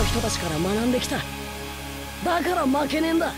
の人たちから学んできた。だから負けねえんだ。